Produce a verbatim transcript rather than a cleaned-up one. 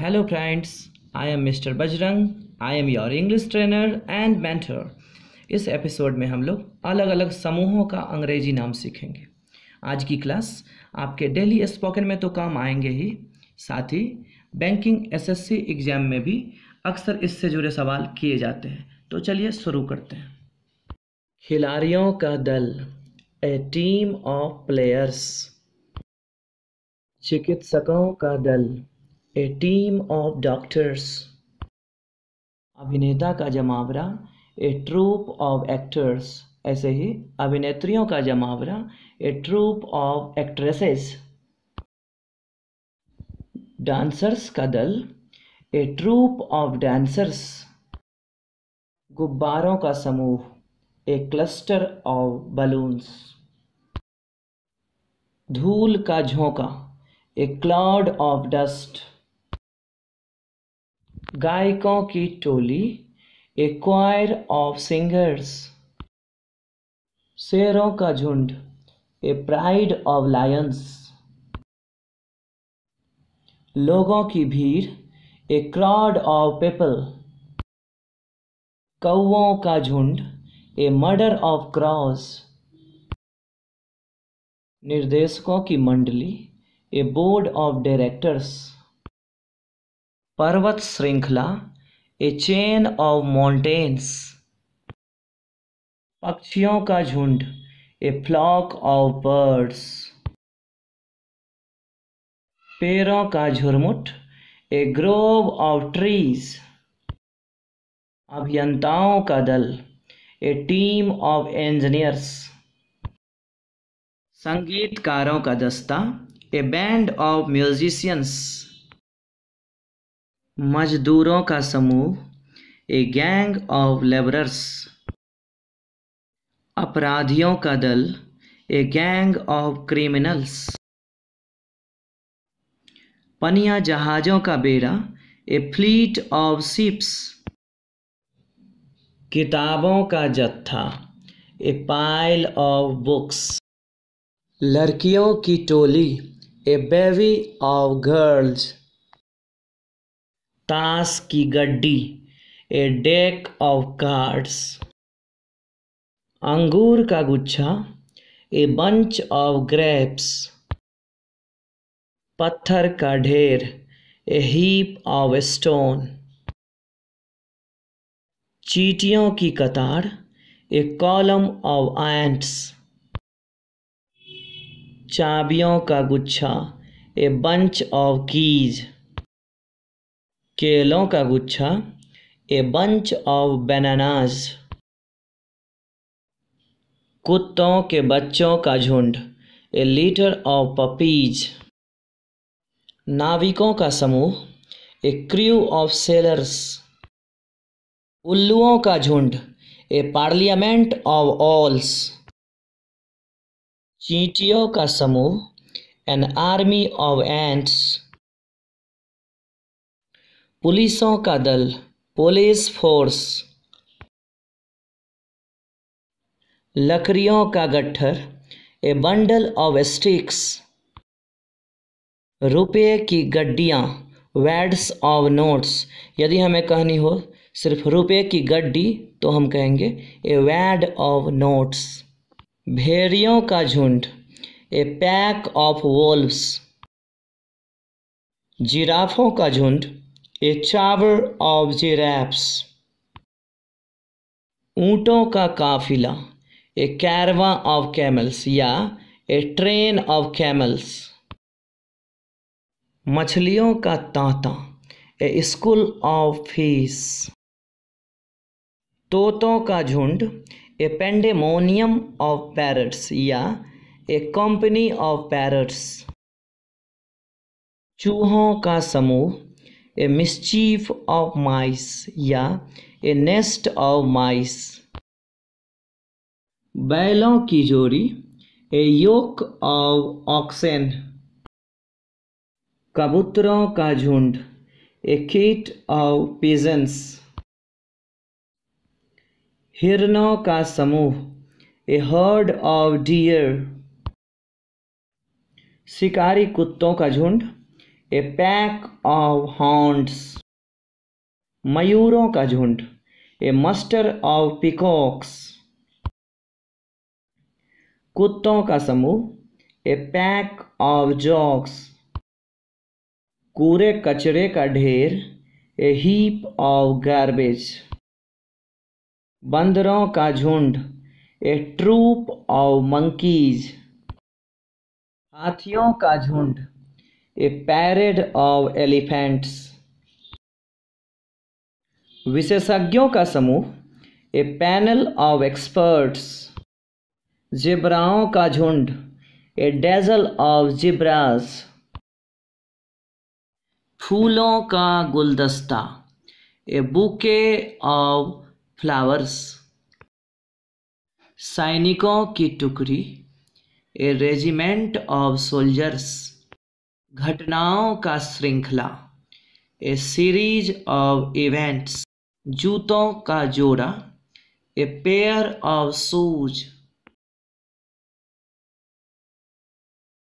Hello friends, I am mister Bajrang, I am your English trainer and mentor। इस episode में हम लोग अलग अलग समूहों का अंग्रेजी नाम सीखेंगे। आज की क्लास आपके डेली स्पोकन में तो काम आएंगे ही, साथ ही बैंकिंग एसएससी एग्ज़ाम में भी अक्सर इससे जुड़े सवाल किए जाते हैं। तो चलिए शुरू करते हैं। खिलाड़ियों का दल, ए टीम ऑफ प्लेयर्स। चिकित्सकों का दल, ए टीम ऑफ डॉक्टर्स। अभिनेता का जमावड़ा, ए ट्रूप ऑफ एक्टर्स। ऐसे ही अभिनेत्रियों का जमावड़ा, a troupe of actresses. Dancers का दल, ए ट्रूप ऑफ डांसर्स। गुब्बारों का समूह, ए क्लस्टर ऑफ बलून्स। धूल का झोंका, ए क्लाउड ऑफ डस्ट। गायकों की टोली, ए क्वायर ऑफ सिंगर्स। शेरों का झुंड, ए प्राइड ऑफ लायंस। लोगों की भीड़, ए क्राउड ऑफ पीपल। कौओं का झुंड, ए मर्डर ऑफ क्रॉस। निर्देशकों की मंडली, ए बोर्ड ऑफ डायरेक्टर्स। पर्वत श्रृंखला, ए चेन ऑफ माउंटेन्स। पक्षियों का झुंड, ए फ्लॉक ऑफ बर्ड्स। पेड़ों का झुरमुट, ए ग्रोव ऑफ ट्रीज। अभियंताओं का दल, ए टीम ऑफ इंजीनियर्स। संगीतकारों का दस्ता, ए बैंड ऑफ म्यूजिशियंस। मजदूरों का समूह, ए गैंग ऑफ लेबरर्स। अपराधियों का दल, ए गैंग ऑफ क्रिमिनल्स। पनिया जहाज़ों का बेड़ा, ए फ्लीट ऑफ शिप्स। किताबों का जत्था, ए पाइल ऑफ बुक्स। लड़कियों की टोली, ए बेबी ऑफ गर्ल्स। ताश की गड्डी, ए डेक ऑफ कार्ड्स। अंगूर का गुच्छा, ए बंच ऑफ ग्रेप्स। पत्थर का ढेर, ए हीप ऑफ स्टोन। चींटियों की कतार, ए कॉलम ऑफ एंट्स। चाबियों का गुच्छा, ए बंच ऑफ कीज। केलों का गुच्छा, ए बंच ऑफ बनानास। कुत्तों के बच्चों का झुंड, ए लीटर ऑफ पपीज। नाविकों का समूह, ए क्रू ऑफ सेलर्स। उल्लुओं का झुंड, ए पार्लियामेंट ऑफ ऑल्स। चींटियों का समूह, एन आर्मी ऑफ एंट्स। पुलिसों का दल, पुलिस फोर्स। लकड़ियों का गट्ठर, ए बंडल ऑफ स्टिक्स। रुपये की गड्डियाँ, वैड्स ऑफ नोट्स। यदि हमें कहनी हो सिर्फ रुपये की गड्डी तो हम कहेंगे ए वैड ऑफ नोट्स। भेड़ियों का झुंड, ए पैक ऑफ वोल्व्स। जिराफों का झुंड, ए चावर ऑफ जिराफ्स। ऊँटों का काफिला, ए कैरवा ऑफ कैमल्स या ए ट्रेन ऑफ कैमल्स। मछलियों का तांता, ए स्कूल ऑफ फीस। तोतों का झुंड, ए पेंडेमोनियम ऑफ पैरट्स या ए कंपनी ऑफ पैरट्स। चूहों का समूह, ए मिसचीफ ऑफ माइस या ए नेस्ट ऑफ माइस। बैलों की जोड़ी, ए योक ऑफ ऑक्सेन। कबूतरों का झुंड, ए कीट ऑफ पिजन्स। हिरनों का समूह, ए हर्ड ऑफ डियर। शिकारी कुत्तों का झुंड, ए पैक ऑफ हॉन्ड्स मयूरों का झुंड। ए मस्टर ऑफ पिकॉक्स कुत्तों का समूह। ए पैक ऑफ जॉक्स कूड़े कचरे का ढेर। ए हीप ऑफ गार्बेज बंदरों का झुंड। ए ट्रूप ऑफ मंकीज हाथियों का झुंड। ए पैरेड ऑफ एलिफेंट्स विशेषज्ञों का समूह। ए पैनल ऑफ एक्सपर्ट्स जिब्राओं का झुंड। ए डेजल ऑफ जिब्रास फूलों का गुलदस्ता। ए बुके ऑफ फ्लावर्स सैनिकों की टुकड़ी। ए रेजिमेंट ऑफ सोल्जर्स घटनाओं का श्रृंखला। ए सीरीज ऑफ इवेंट्स जूतों का जोड़ा। A pair of shoes